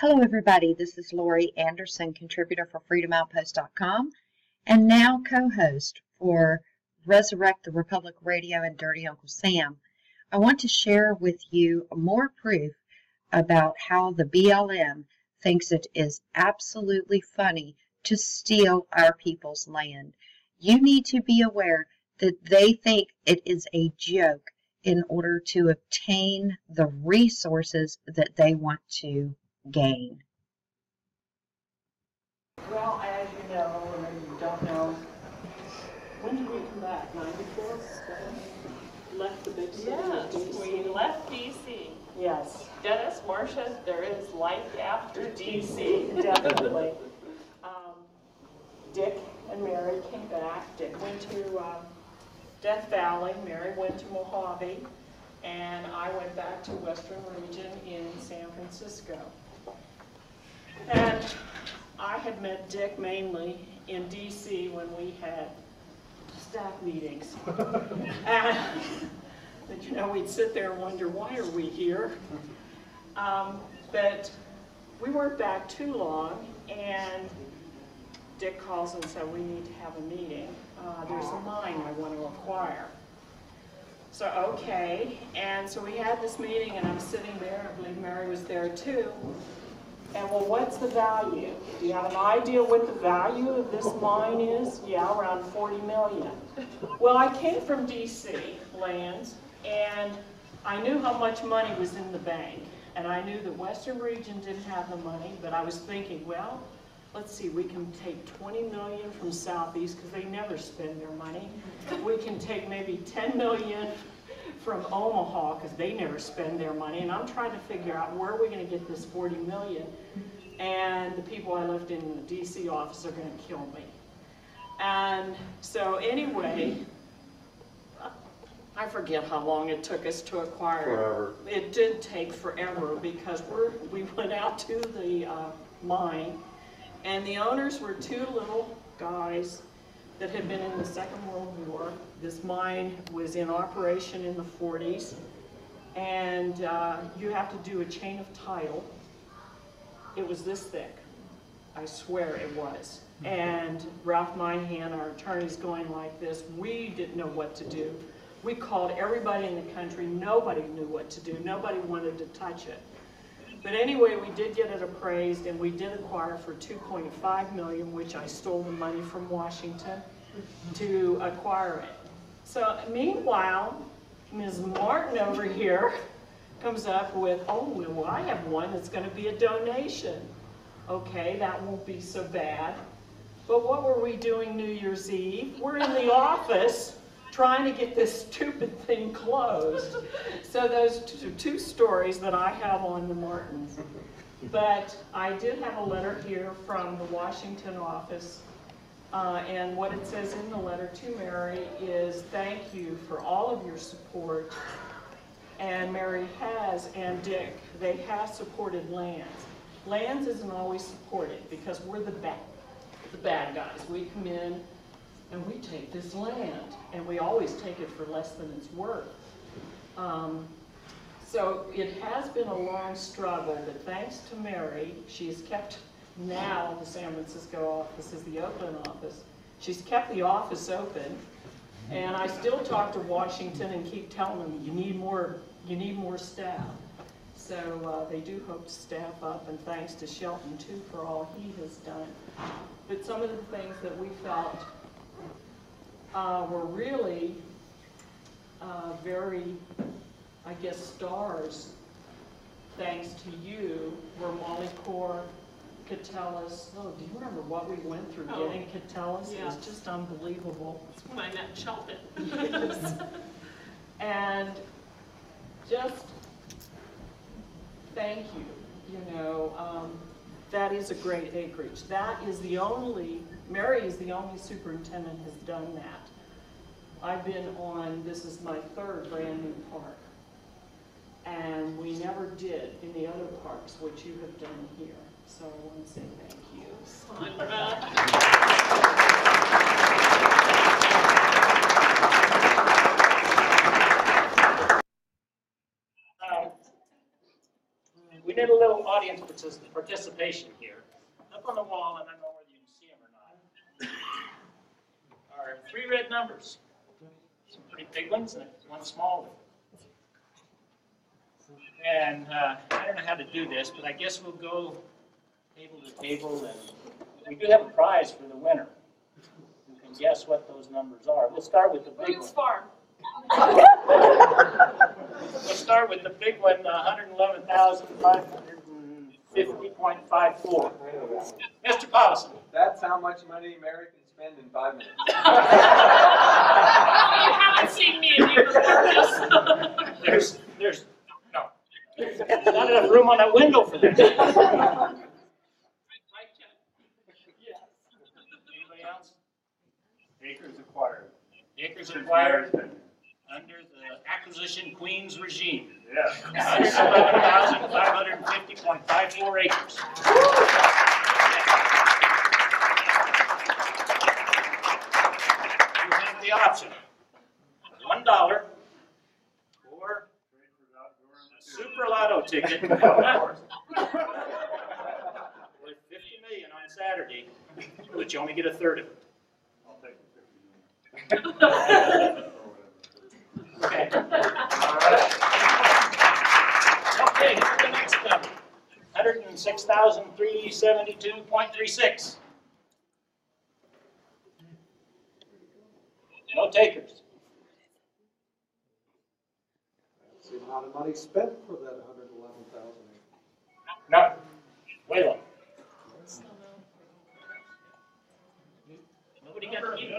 Hello everybody, this is Lori Anderson, contributor for FreedomOutpost.com, and now co-host for Resurrect the Republic Radio and Dirty Uncle Sam. I want to share with you more proof about how the BLM thinks it is absolutely funny to steal our people's land. You need to be aware that they think it is a joke in order to obtain the resources that they want to gain. Well, as you know, or you don't know, when did we come back? 94? Left the big city. Yes, we left DC. Yes. Dennis, Marcia, there is life after DC. Definitely. Dick and Mary came back. Dick went to Death Valley, Mary went to Mojave, and I went back to Western Region in San Francisco. And I had met Dick mainly in DC when we had staff meetings. But you know, we'd sit there and wonder, why are we here? But we weren't back too long, and Dick calls and said, we need to have a meeting. There's a mine I want to acquire. So, okay, and so we had this meeting, and I'm sitting there, I believe Mary was there too, and well, what's the value? Do you have an idea what the value of this mine is? Yeah, around $40 million. Well, I came from DC lands, and I knew how much money was in the bank, and I knew the Western Region didn't have the money, but I was thinking, well, let's see, we can take $20 million from Southeast, because they never spend their money. We can take maybe $10 million from Omaha, because they never spend their money. And I'm trying to figure out, where are we going to get this $40 million? And the people I left in the D.C. office are going to kill me. And so anyway, I forget how long it took us to acquire. Forever. It did take forever, because we went out to the mine. And the owners were two little guys that had been in the Second World War. This mine was in operation in the 40s. And you have to do a chain of title. It was this thick. I swear it was. And Ralph Meinhan, our attorney's going like this. We didn't know what to do. We called everybody in the country. Nobody knew what to do. Nobody wanted to touch it. But anyway, we did get it appraised, and we did acquire for $2.5 million, which I stole the money from Washington to acquire it. So meanwhile, Ms. Martin over here comes up with, oh, well, I have one that's going to be a donation. Okay, that won't be so bad. But what were we doing New Year's Eve? We're in the office trying to get this stupid thing closed. So those two stories that I have on the Martins. But I did have a letter here from the Washington office, and what it says in the letter to Mary is, thank you for all of your support. And Mary has, and Dick, they have supported Lands. Lands isn't always supported, because we're the bad guys. We come in and we take this land, and we always take it for less than it's worth. So it has been a long struggle, but thanks to Mary, she's kept, now the San Francisco office is the Oakland office, she's kept the office open, and I still talk to Washington and keep telling them, you need more staff. So they do hope to staff up, and thanks to Shelton too for all he has done. But some of the things that we felt were really very, I guess, stars, thanks to you, were Molly Corp, Cattellus. Oh, do you remember what we went through getting Cattellus? Yeah. It was just unbelievable. That's when I met Shelton. Yes. And just thank you, you know. That is a great acreage. That is the only, Mary is the only superintendent has done that. I've been on, this is my third brand new park. And we never did in the other parks what you have done here. So I want to say thank you. We did a little audience participation here. Up on the wall, and I don't know whether you can see them or not, are three red numbers. Some pretty big ones and one small one. And I don't know how to do this, but I guess we'll go table to table, and we do have a prize for the winner. You can guess what those numbers are. We'll start with the big one. We'll start with the big one, 111,550.54. Mr. Possum. That's how much money Americans spend in 5 minutes. Oh, you haven't seen me and you before this. There's there's not enough room on that window for that. Anybody else? Acres acquired. Acres acquired under the acquisition Queens regime. Yeah. 111,550.54 acres. You have the option. $1. Super lotto ticket with $50 million on Saturday, but you only get a third of it. I'll take the $50 million. Okay. All right. Okay, here's the next number. 106,372.36. No takers. The amount of money spent for that 111,000. No, wait on. Nobody got the key. No,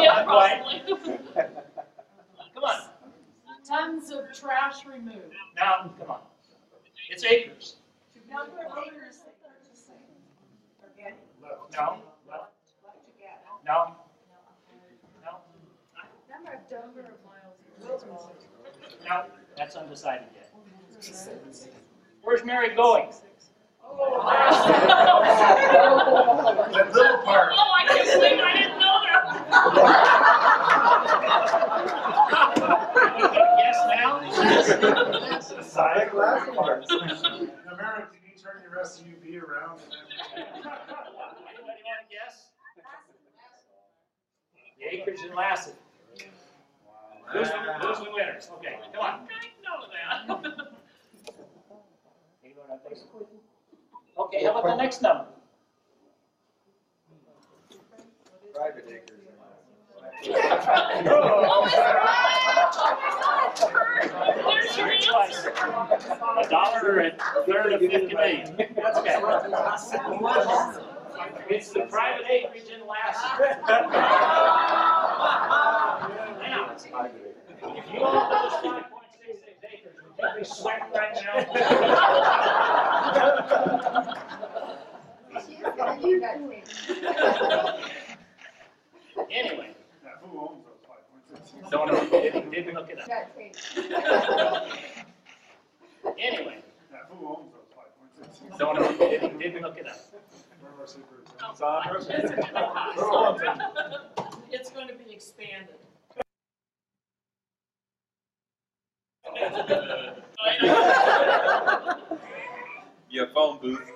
yeah, not quite. Come on. Tons of trash removed. No, come on. It's acres. Number of acres that they're purchasing. No. No. Number of miles. No, that's undecided yet. Where's Mary going? Oh, that little part. Oh, I can't believe I didn't know that. Yes, now. Side glass parts. Mary, can you turn the rest of UB around? Anybody want to guess? The acres in Lassen. Who's the winners? Okay, come on. I know that. Okay, how about the next number? Private acres. Oh, it's right! Oh, my God! There's your answer. $1 and a third of $50 million. Okay. It's the private acreage in Lassen. If you all those 5.66 acres, would you be sweating right now? Anyway. Who owns those 5.66? Don't know. Didn't look it up. Anyway. Who owns those 5.66? Don't know. Didn't look it up. It's going to be expanded. Your phone booth.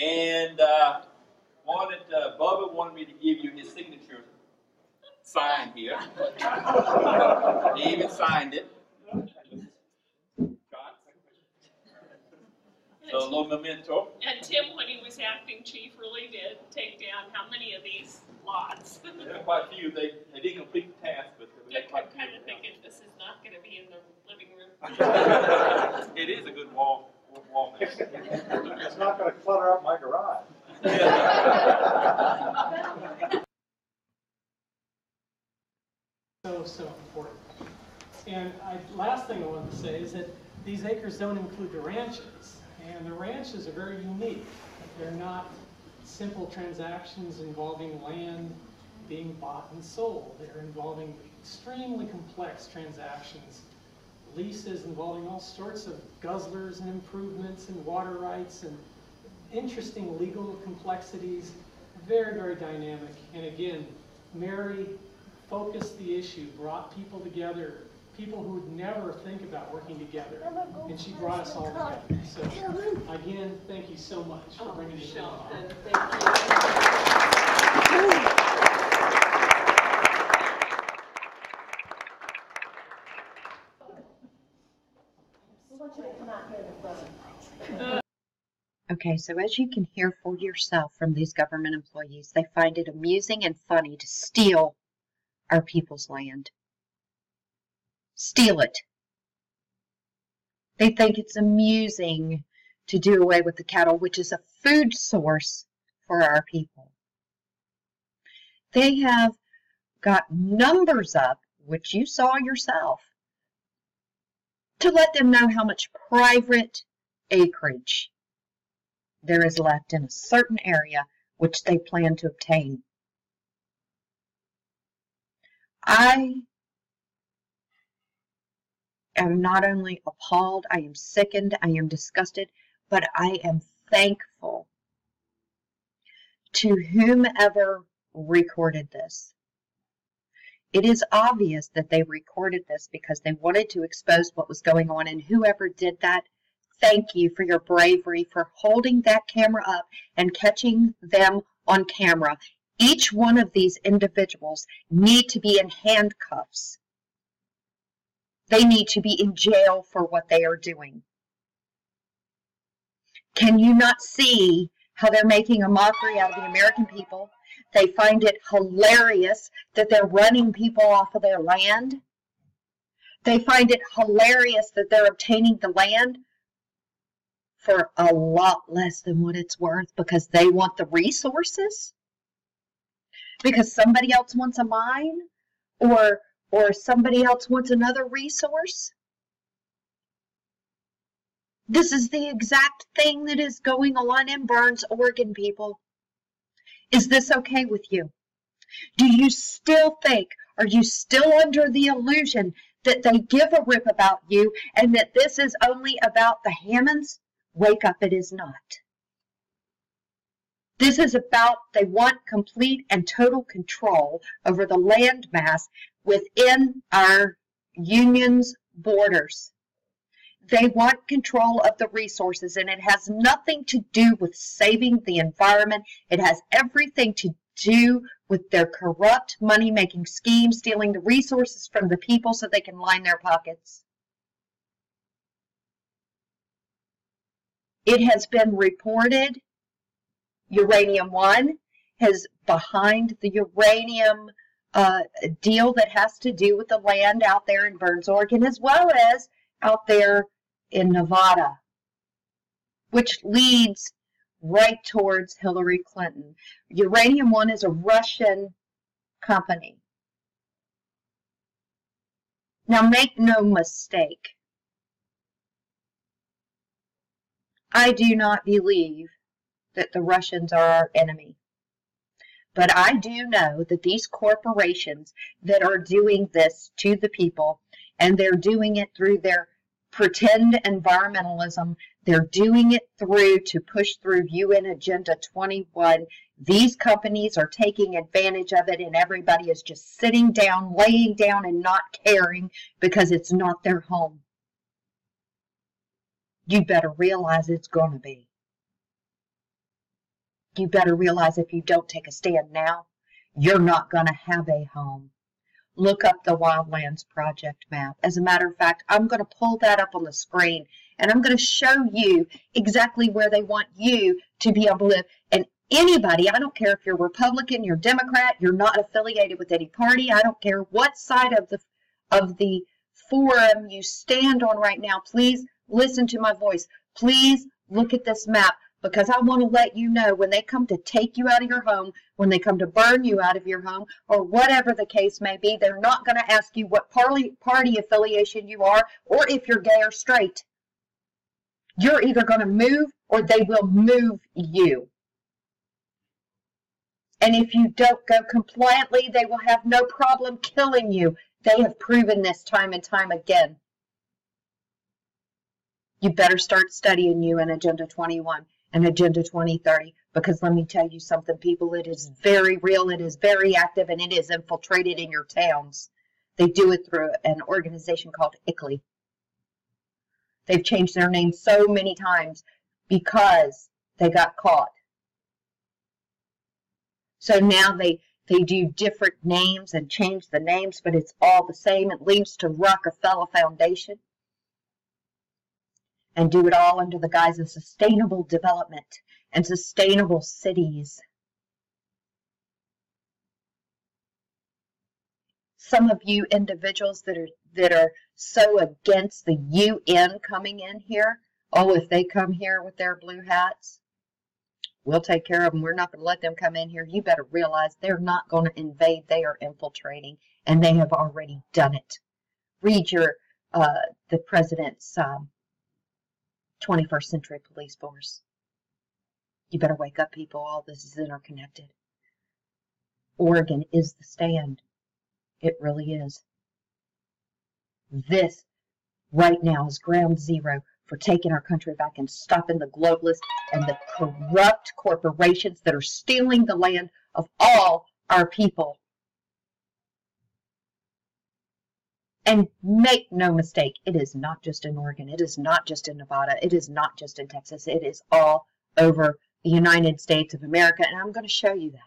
And Bubba wanted me to give you his signature sign here. He even signed it. So a little memento. And Tim, when he was acting chief, really did take down how many of these lots? There were quite a few. They didn't complete the task, but they were quite a few. I'm kind of thinking this is not going to be in the living room. It is a good wall now. It's not going to clutter up my garage. So important. And last thing I want to say is that these acres don't include the ranches. And the ranches are very unique. They're not simple transactions involving land being bought and sold. They're involving extremely complex transactions, leases involving all sorts of guzzlers and improvements and water rights and interesting legal complexities. Very, very dynamic. And again, Mary focused the issue, brought people together, people who would never think about working together, and she brought us all together. So again, thank you so much for bringing this up. Okay, so as you can hear for yourself from these government employees, they find it amusing and funny to steal our people's land. Steal it. They think it's amusing to do away with the cattle, which is a food source for our people. They have got numbers up, which you saw yourself, to let them know how much private acreage there is left in a certain area which they plan to obtain. I am not only appalled, I am sickened, I am disgusted, but I am thankful to whomever recorded this. It is obvious that they recorded this because they wanted to expose what was going on, and whoever did that, thank you for your bravery, for holding that camera up and catching them on camera. Each one of these individuals need to be in handcuffs. They need to be in jail for what they are doing. Can you not see how they're making a mockery out of the American people? They find it hilarious that they're running people off of their land. They find it hilarious that they're obtaining the land for a lot less than what it's worth because they want the resources, because somebody else wants a mine, or somebody else wants another resource. This is the exact thing that is going on in Burns, Oregon, people. Is this okay with you? Do you still think, are you still under the illusion that they give a rip about you and that this is only about the Hammonds? Wake up, it is not. This is about, they want complete and total control over the land mass within our union's borders. They want control of the resources, and it has nothing to do with saving the environment. It has everything to do with their corrupt money-making schemes, stealing the resources from the people so they can line their pockets. It has been reported, Uranium One is behind the uranium deal that has to do with the land out there in Burns, Oregon, as well as out there in Nevada, which leads right towards Hillary Clinton. Uranium One is a Russian company. Now, make no mistake. I do not believe that the Russians are our enemy. But I do know that these corporations that are doing this to the people, and they're doing it through their pretend environmentalism, they're doing it through to push through UN Agenda 21. These companies are taking advantage of it, and everybody is just sitting down, laying down, and not caring because it's not their home. You better realize it's going to be. You better realize if you don't take a stand now, you're not going to have a home. Look up the Wildlands Project map. As a matter of fact, I'm going to pull that up on the screen, and I'm going to show you exactly where they want you to be able to live. And anybody, I don't care if you're Republican, you're Democrat, you're not affiliated with any party, I don't care what side of the forum you stand on right now, please listen to my voice. Please look at this map, because I want to let you know when they come to take you out of your home, when they come to burn you out of your home, or whatever the case may be, they're not going to ask you what party affiliation you are or if you're gay or straight. You're either going to move or they will move you. And if you don't go compliantly, they will have no problem killing you. They have proven this time and time again. You better start studying UN Agenda 21 and Agenda 2030, Because let me tell you something, people, it is very real, it is very active, and it is infiltrated in your towns. They do it through an organization called ICLEI. They've changed their name so many times because they got caught. So now they do different names and change the names, but it's all the same. It leads to Rockefeller Foundation and do it all under the guise of sustainable development and sustainable cities. Some of you individuals that are so against the UN coming in here, oh, if they come here with their blue hats, we'll take care of them. We're not going to let them come in here. You better realize they're not going to invade. They are infiltrating, and they have already done it. Read your the president's 21st century police force. You better wake up, people. All this is interconnected. Oregon is the stand. It really is. This right now is ground zero for taking our country back and stopping the globalists and the corrupt corporations that are stealing the land of all our people. And make no mistake, it is not just in Oregon. It is not just in Nevada. It is not just in Texas. It is all over the United States of America, and I'm going to show you that.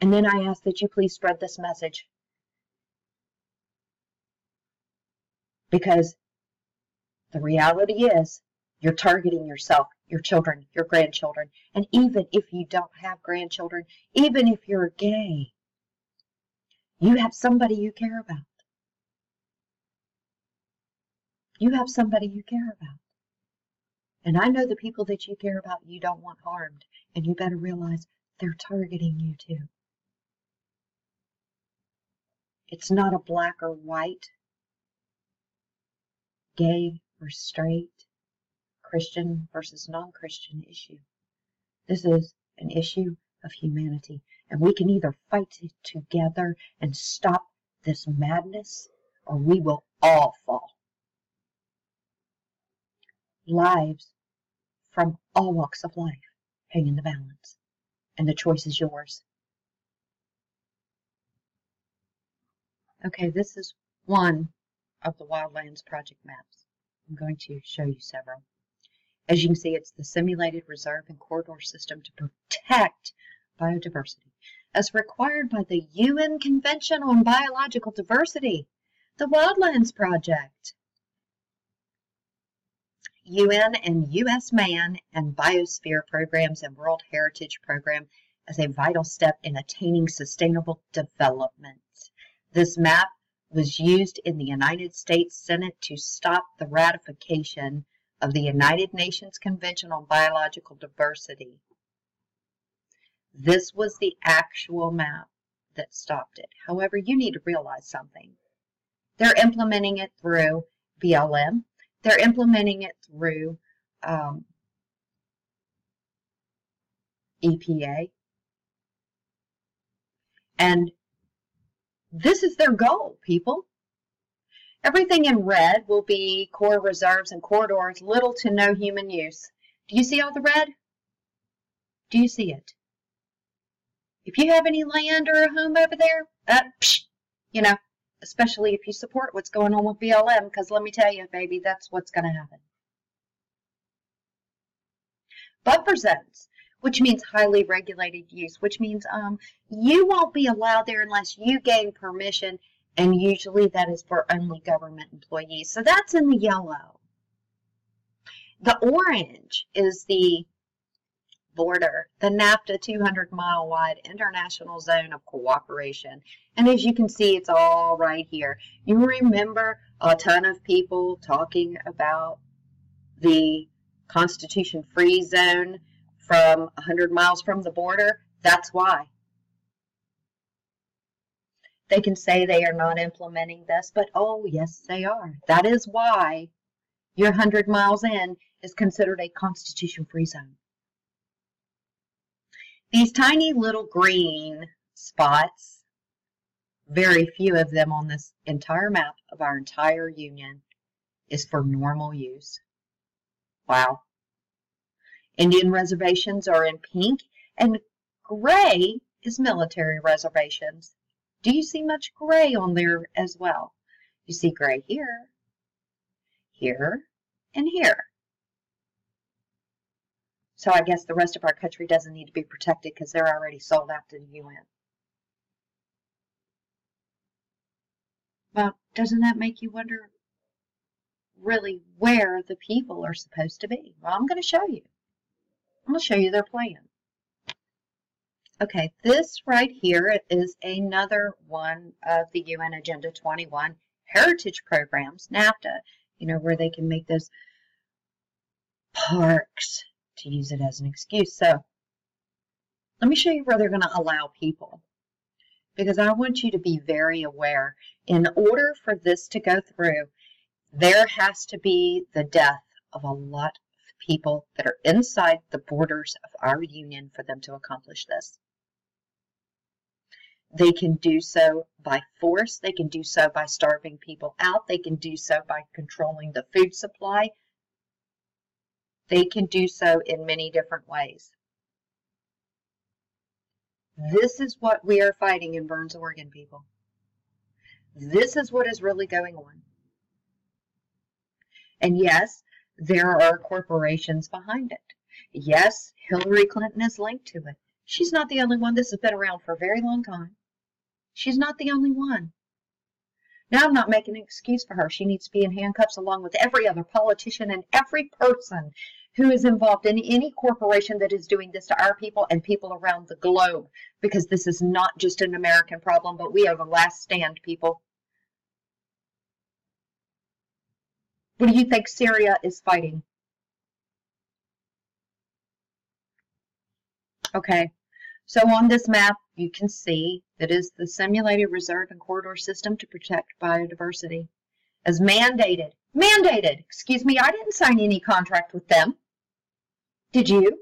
And then I ask that you please spread this message, because the reality is you're targeting yourself, your children, your grandchildren, and even if you don't have grandchildren, even if you're gay, you have somebody you care about. You have somebody you care about. And I know the people that you care about you don't want harmed, and you better realize they're targeting you too. It's not a black or white, gay or straight, Christian versus non-Christian issue. This is an issue of humanity, and we can either fight it together and stop this madness, or we will all fall. Lives from all walks of life hang in the balance, and the choice is yours. Okay, this is one of the Wildlands Project maps. I'm going to show you several. As you can see, it's the simulated reserve and corridor system to protect biodiversity, as required by the UN Convention on Biological Diversity, the Wildlands Project. UN and U.S. Man and Biosphere Programs and World Heritage Program as a vital step in attaining sustainable development. This map was used in the United States Senate to stop the ratification of the United Nations Convention on Biological Diversity. This was the actual map that stopped it. However, you need to realize something. They're implementing it through BLM. They're implementing it through EPA. And this is their goal, people. Everything in red will be core reserves and corridors, little to no human use. Do you see all the red? Do you see it? If you have any land or a home over there, you know, especially if you support what's going on with BLM, because let me tell you, baby, that's what's going to happen. Buffer zones, which means highly regulated use, which means you won't be allowed there unless you gain permission, and usually that is for only government employees. So that's in the yellow. The orange is the border, the NAFTA 200-mile-wide International Zone of Cooperation. And as you can see, it's all right here. You remember a ton of people talking about the Constitution-free zone from 100 miles from the border. That's why. They can say they are not implementing this, but oh, yes, they are. That is why your 100 miles in is considered a Constitution-free zone. These tiny little green spots, very few of them on this entire map of our entire union, is for normal use. Wow. Indian reservations are in pink, and gray is military reservations. Do you see much gray on there as well? You see gray here, here, and here. So I guess the rest of our country doesn't need to be protected because they're already sold out to the UN. Well, doesn't that make you wonder really where the people are supposed to be? Well, I'm going to show you. I'm going to show you their plan. Okay, this right here is another one of the UN Agenda 21 heritage programs, NAFTA, you know, where they can make those parks, to use it as an excuse. So let me show you where they're going to allow people, because I want you to be very aware. In order for this to go through, there has to be the death of a lot of people that are inside the borders of our union for them to accomplish this. They can do so by force. They can do so by starving people out. They can do so by controlling the food supply. They can do so in many different ways. This is what we are fighting in Burns, Oregon, people. This is what is really going on. And yes, there are corporations behind it. Yes, Hillary Clinton is linked to it. She's not the only one. This has been around for a very long time. She's not the only one. Now, I'm not making an excuse for her. She needs to be in handcuffs along with every other politician and every person who is involved in any corporation that is doing this to our people and people around the globe, because this is not just an American problem, but we are the last stand, people. What do you think Syria is fighting? Okay, so on this map, you can see that is the simulated reserve and corridor system to protect biodiversity as mandated. Mandated! Excuse me, I didn't sign any contract with them. Did you?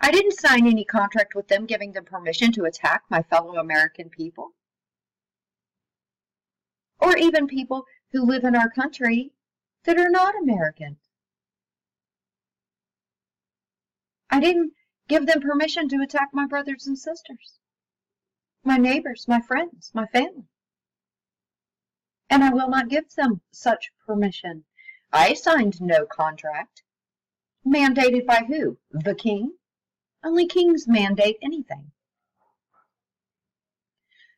I didn't sign any contract with them giving them permission to attack my fellow American people. Or even people who live in our country that are not American. I didn't give them permission to attack my brothers and sisters, my neighbors, my friends, my family. And I will not give them such permission. I signed no contract. Mandated by who? The king? Only kings mandate anything.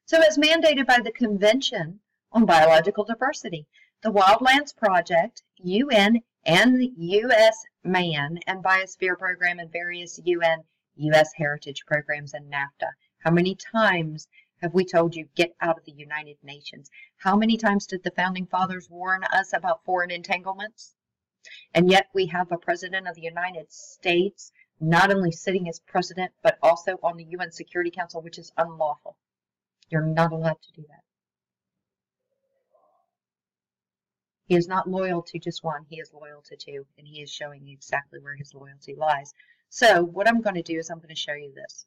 So it's mandated by the Convention on Biological Diversity, the Wildlands Project, UN, and the U.S. Man and Biosphere Program, and various UN, U.S. heritage programs, and NAFTA. How many times have we told you, get out of the United Nations? How many times did the Founding Fathers warn us about foreign entanglements? And yet we have a President of the United States not only sitting as President, but also on the UN Security Council, which is unlawful. You're not allowed to do that. He is not loyal to just one, he is loyal to two, and he is showing you exactly where his loyalty lies. So what I'm going to do is I'm going to show you this.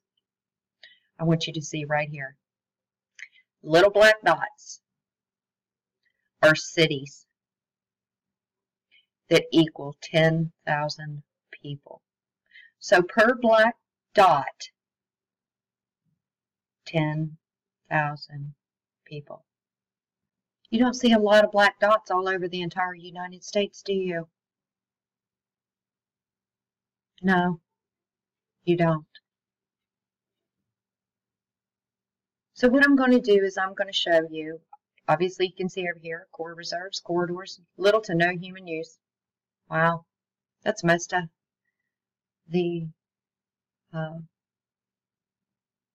I want you to see right here. Little black dots are cities that equal 10,000 people. So per black dot, 10,000 people. You don't see a lot of black dots all over the entire United States, do you? No, you don't. So what I'm going to do is I'm going to show you, obviously you can see over here, core reserves, corridors, little to no human use. Wow, that's most of the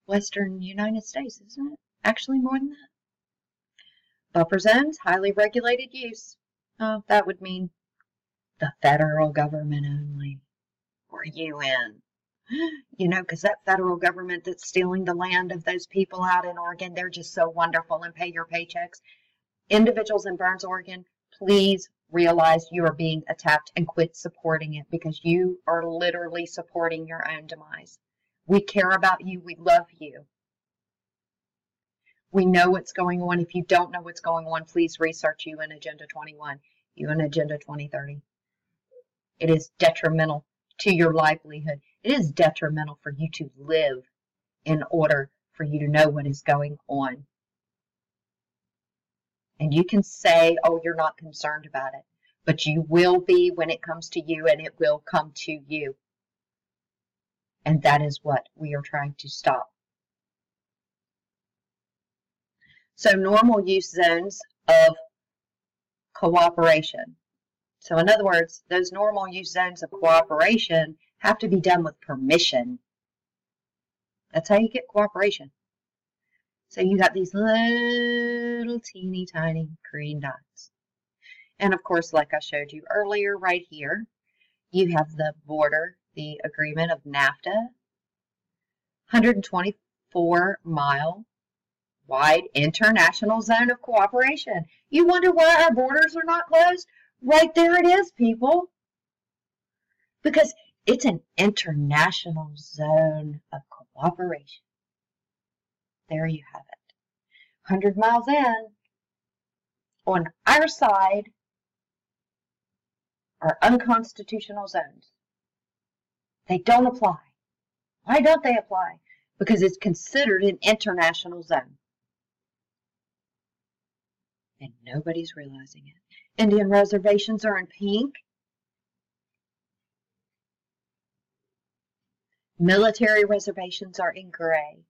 western United States, isn't it? Actually more than that. Buffer zones, highly regulated use. Oh, that would mean the federal government only, or UN. You know, because that federal government that's stealing the land of those people out in Oregon, they're just so wonderful and pay your paychecks. Individuals in Burns, Oregon, please realize you are being attacked and quit supporting it, because you are literally supporting your own demise. We care about you. We love you. We know what's going on. If you don't know what's going on, please research UN Agenda 21, UN Agenda 2030. It is detrimental to your livelihood. It is detrimental for you to live in order for you to know what is going on. And you can say, oh, you're not concerned about it, but you will be when it comes to you, and it will come to you. And that is what we are trying to stop. So normal use zones of cooperation. So in other words, those normal use zones of cooperation have to be done with permission. That's how you get cooperation. So you got these little teeny tiny green dots. And of course, like I showed you earlier, right here, you have the border, the agreement of NAFTA, 124-mile wide international zone of cooperation. You wonder why our borders are not closed? Right there it is, people. Because it's an international zone of cooperation. There you have it. 100 miles in, on our side, are unconstitutional zones. They don't apply. Why don't they apply? Because it's considered an international zone. And nobody's realizing it. Indian reservations are in pink. Military reservations are in gray.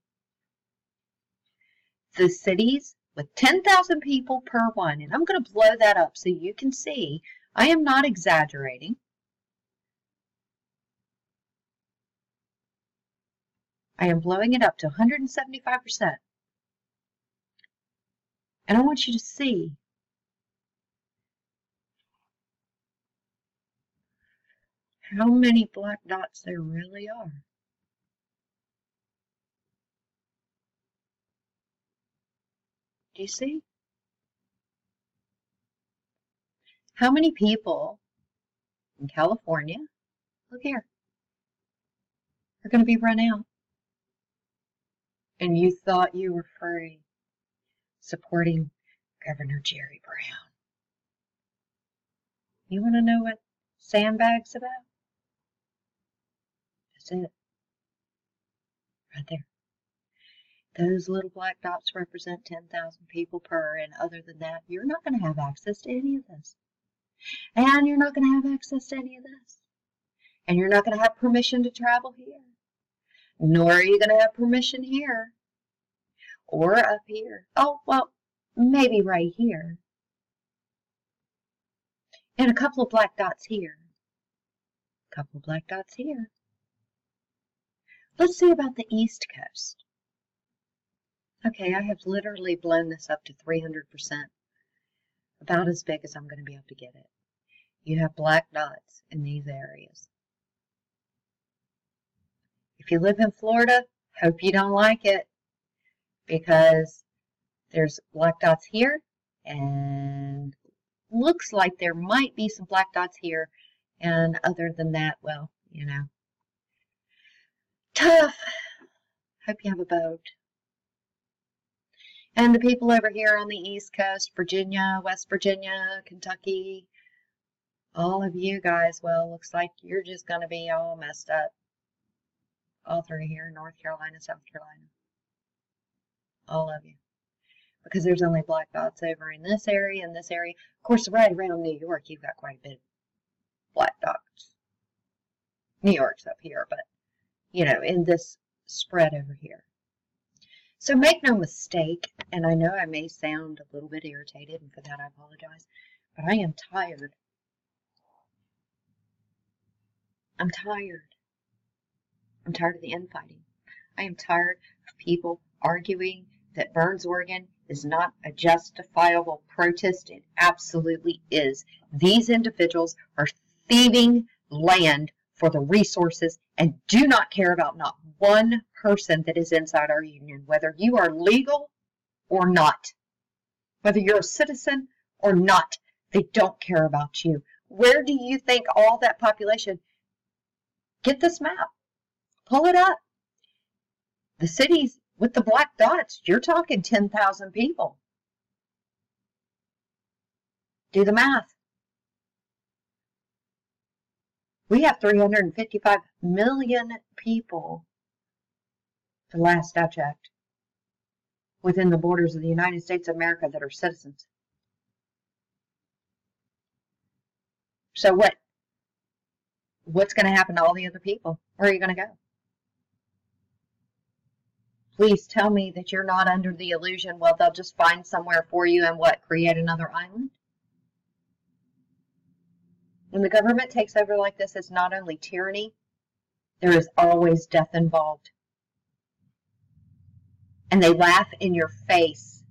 The cities with 10,000 people per one, and I'm going to blow that up so you can see I am not exaggerating. I am blowing it up to 175%. And I want you to see how many black dots there really are. Do you see? How many people in California, look here, are going to be run out? And you thought you were free supporting Governor Jerry Brown. You want to know what sandbag's about? That's it. Right there. Those little black dots represent 10,000 people per, and other than that, you're not going to have access to any of this. And you're not going to have access to any of this. And you're not going to have permission to travel here. Nor are you going to have permission here. Or up here. Oh, well, maybe right here. And a couple of black dots here. A couple of black dots here. Let's see about the East Coast. Okay, I have literally blown this up to 300%, about as big as I'm going to be able to get it. You have black dots in these areas. If you live in Florida, hope you don't like it, because there's black dots here, and looks like there might be some black dots here, and other than that, well, you know, tough. Hope you have a boat. And the people over here on the East Coast, Virginia, West Virginia, Kentucky, all of you guys, well, looks like you're just going to be all messed up. All through here, North Carolina, South Carolina. All of you. Because there's only black dots over in this area and this area. Of course, right around New York, you've got quite a bit of black dots. New York's up here, but, you know, in this spread over here. So make no mistake, and I know I may sound a little bit irritated, and for that I apologize, but I am tired. I'm tired. I'm tired of the infighting. I am tired of people arguing that Burns, Oregon is not a justifiable protest. It absolutely is. These individuals are thieving land for the resources and do not care about not one person that is inside our union, whether you are legal or not, whether you're a citizen or not. They don't care about you. Where do you think all that population? Get this map, pull it up. The cities with the black dots, you're talking 10,000 people. Do the math. We have 355 million people, the last I checked, within the borders of the United States of America that are citizens. So what? What's going to happen to all the other people? Where are you going to go? Please tell me that you're not under the illusion, well, they'll just find somewhere for you and what, create another island? When the government takes over like this, it's not only tyranny, there is always death involved. And they laugh in your face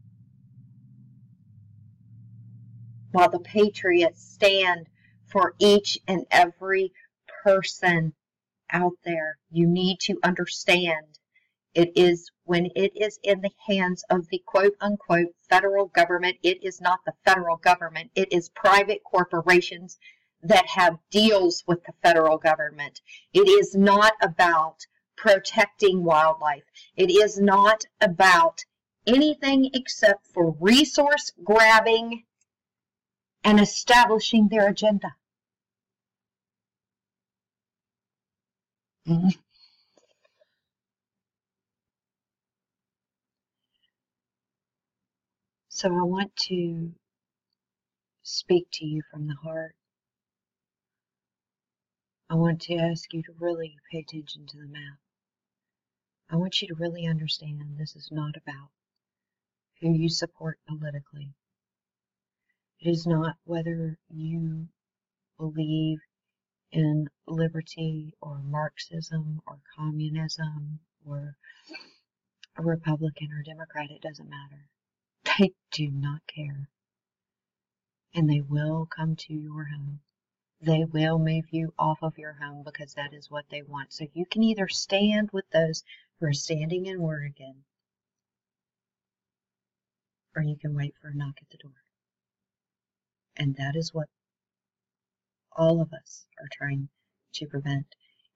while the patriots stand for each and every person out there. You need to understand it is when it is in the hands of the quote-unquote federal government, it is not the federal government. It is private corporations that have deals with the federal government. It is not about protecting wildlife. It is not about anything except for resource grabbing and establishing their agenda. So I want to speak to you from the heart. I want to ask you to really pay attention to the map. I want you to really understand this is not about who you support politically. It is not whether you believe in liberty or Marxism or communism or a Republican or Democrat. It doesn't matter. They do not care. And they will come to your home. They will move you off of your home because that is what they want. So you can either stand with those who are standing in Oregon, or you can wait for a knock at the door. And that is what all of us are trying to prevent,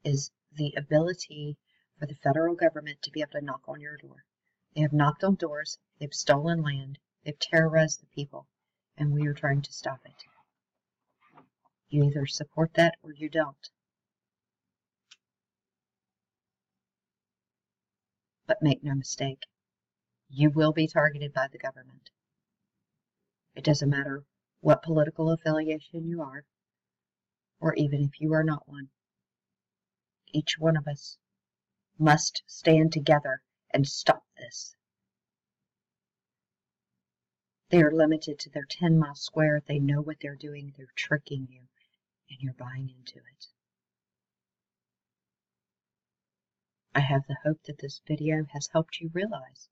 is the ability for the federal government to be able to knock on your door. They have knocked on doors, they've stolen land, they've terrorized the people, and we are trying to stop it. You either support that or you don't. But make no mistake, you will be targeted by the government. It doesn't matter what political affiliation you are, or even if you are not one. Each one of us must stand together and stop this. They are limited to their 10-mile square. They know what they're doing. They're tricking you, and you're buying into it. I have the hope that this video has helped you realize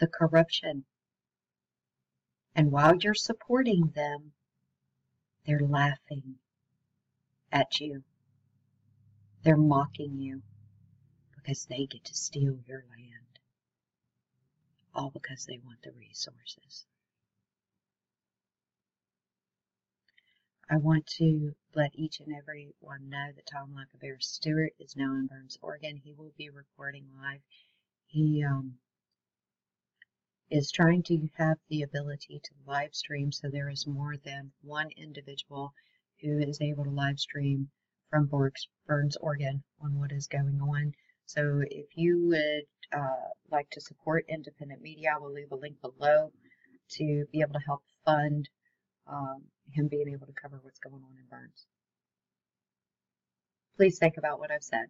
the corruption. And while you're supporting them, they're laughing at you. They're mocking you because they get to steal your land. All because they want the resources. I want to let each and every one know that Tom Lacovara Stewart is now in Burns, Oregon. He will be recording live. He is trying to have the ability to live stream, so there is more than one individual who is able to live stream from Burns, Oregon on what is going on. So if you would like to support independent media, I will leave a link below to be able to help fund him being able to cover what's going on in Burns. Please think about what I've said.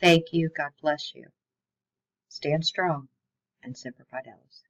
Thank you. God bless you. Stand strong, and Semper Fidelis.